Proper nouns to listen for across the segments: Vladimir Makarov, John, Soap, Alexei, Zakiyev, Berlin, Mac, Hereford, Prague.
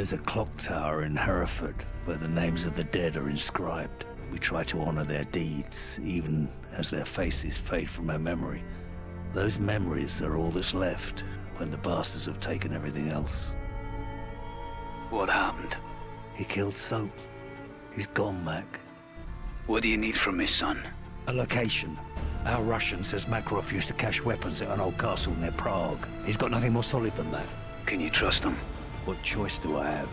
There's a clock tower in Hereford where the names of the dead are inscribed. We try to honor their deeds, even as their faces fade from our memory. Those memories are all that's left when the bastards have taken everything else. What happened? He killed Soap. He's gone, Mac. What do you need from me, son? A location. Our Russian says Makarov used to cache weapons at an old castle near Prague. He's got nothing more solid than that. Can you trust him? What choice do I have?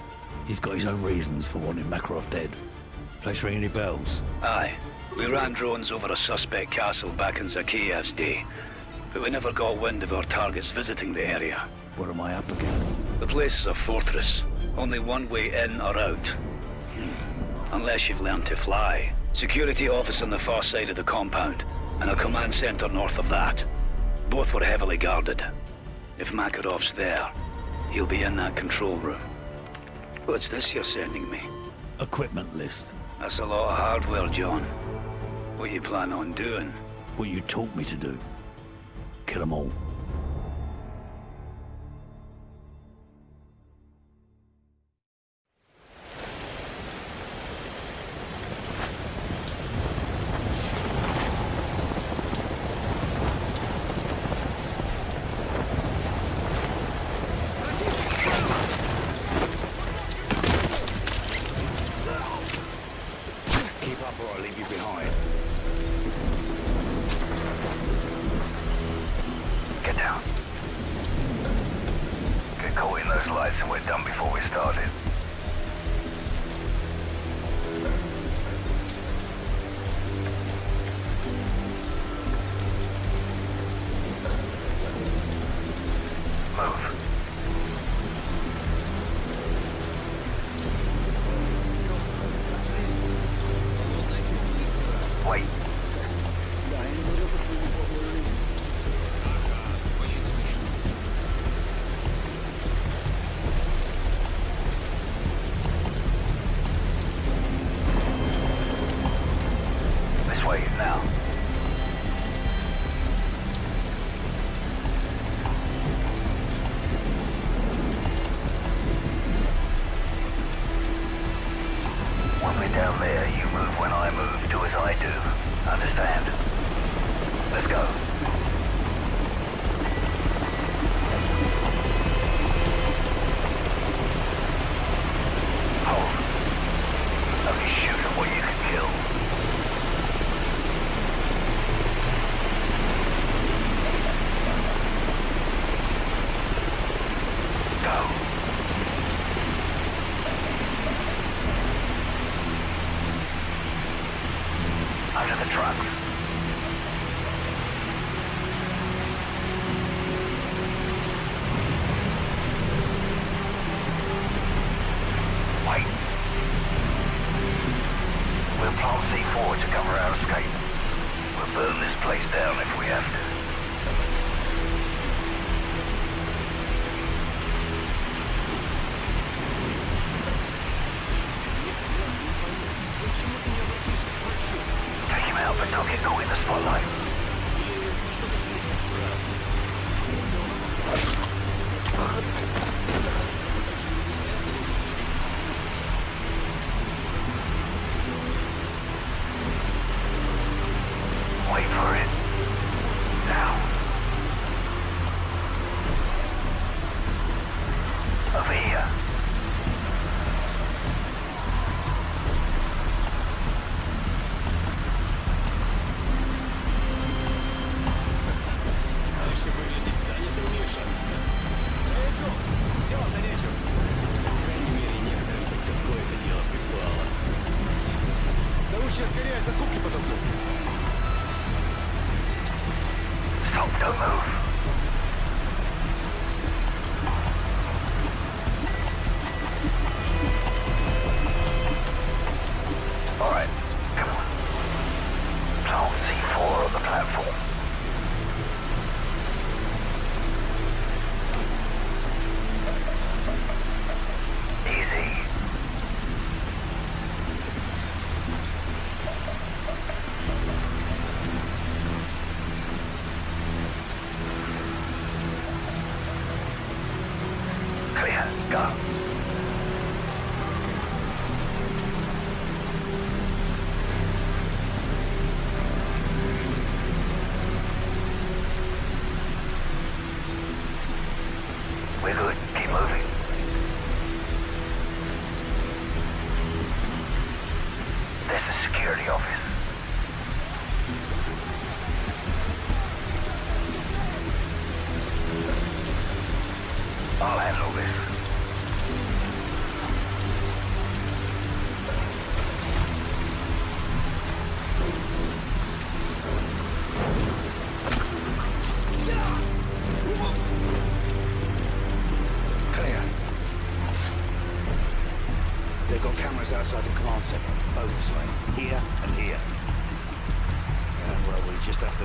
He's got his own reasons for wanting Makarov dead. Place ring any bells? Aye. We ran drones over a suspect castle back in Zakiyev's day, but we never got wind of our targets visiting the area. What am I up against? The place is a fortress. Only one way in or out. Unless you've learned to fly. Security office on the far side of the compound, and a command center north of that. Both were heavily guarded. If Makarov's there, he'll be in that control room. What's this you're sending me? Equipment list. That's a lot of hardware, John. What you plan on doing? What you taught me to do. Kill them all. Go.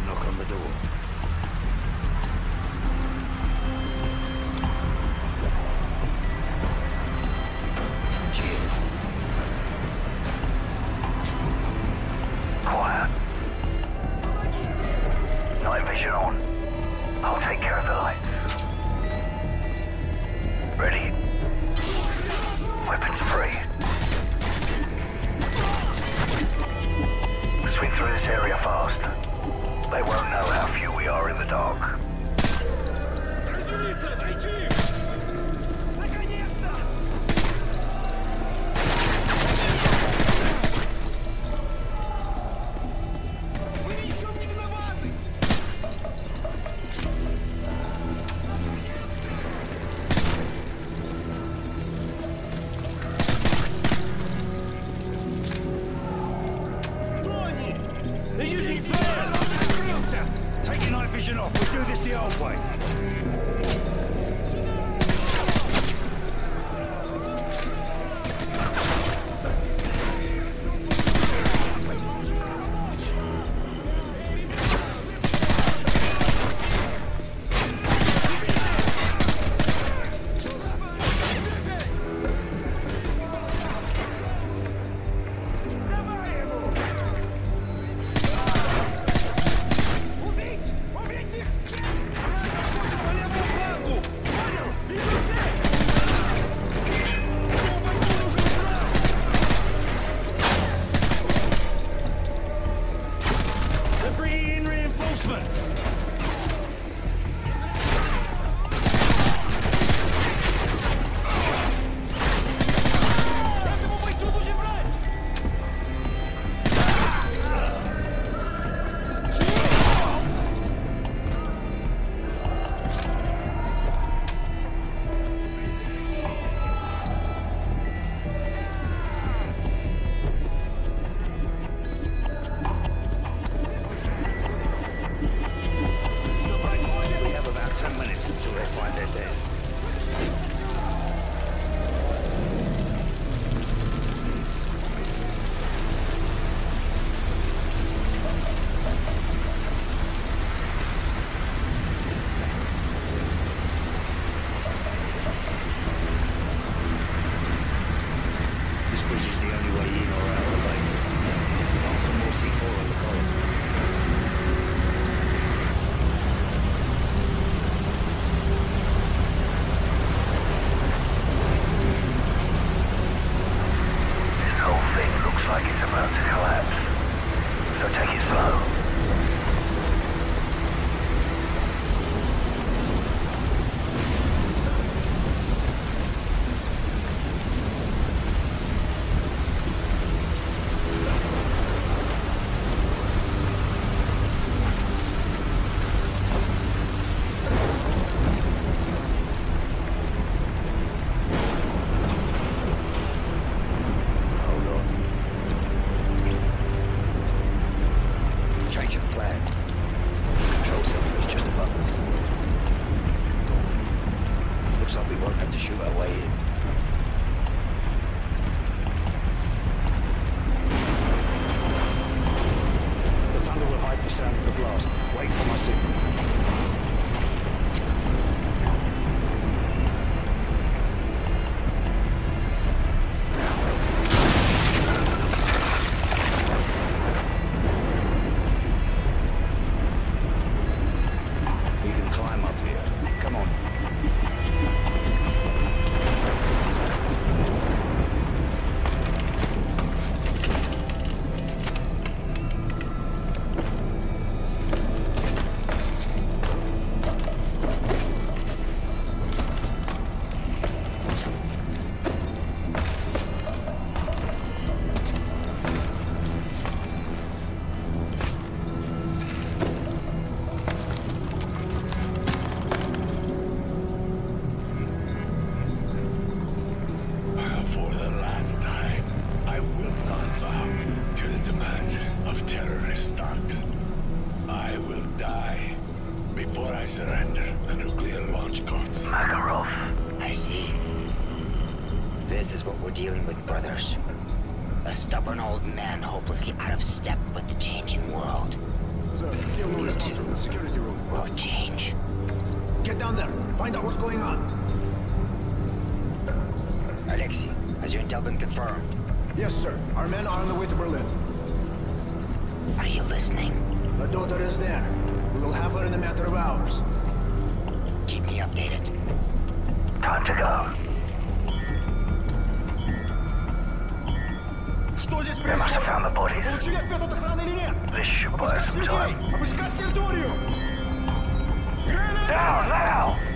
a knock on the door. Cheers. Quiet. Night vision on. I'll take care of the lights. Ready? Weapons free. Swing through this area fast. They won't know how few we are in the dark. Sir, still no response from the security room. No change. Get down there. Find out what's going on. Alexei, has your intel been confirmed? Yes, sir. Our men are on the way to Berlin. Are you listening? The daughter is there. We will have her in a matter of hours. Keep me updated. Time to go. They must have found the bodies. This should buy some time. Down now!